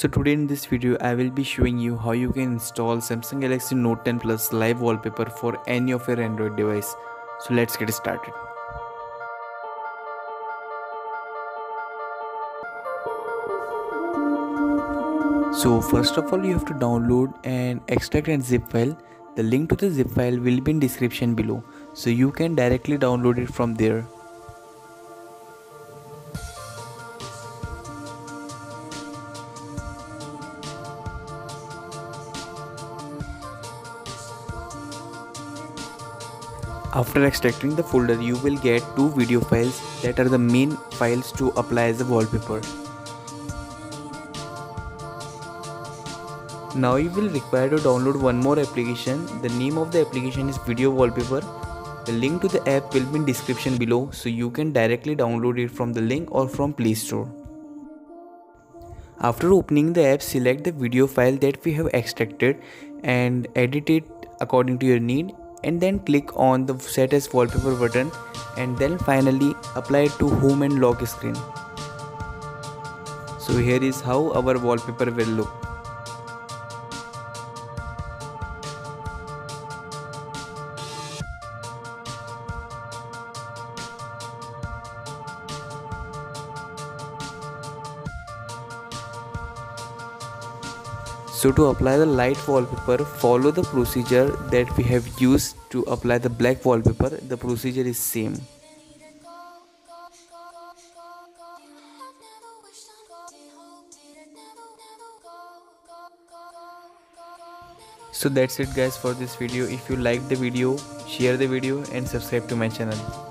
So today in this video I will be showing you how you can install Samsung Galaxy Note 10 Plus live wallpaper for any of your Android device. So let's get started. So first of all you have to download and extract a zip file. The link to the zip file will be in description below, so you can directly download it from there. After extracting the folder, you will get two video files that are the main files to apply as a wallpaper. Now you will require to download one more application. The name of the application is Video Wallpaper. The link to the app will be in description below, so you can directly download it from the link or from Play Store. After opening the app, select the video file that we have extracted and edit it according to your need. And then click on the set as wallpaper button and then finally apply it to home and lock screen. So here is how our wallpaper will look. So to apply the light wallpaper, follow the procedure that we have used to apply the black wallpaper. The procedure is same. So that's it guys for this video. If you liked the video, share the video and subscribe to my channel.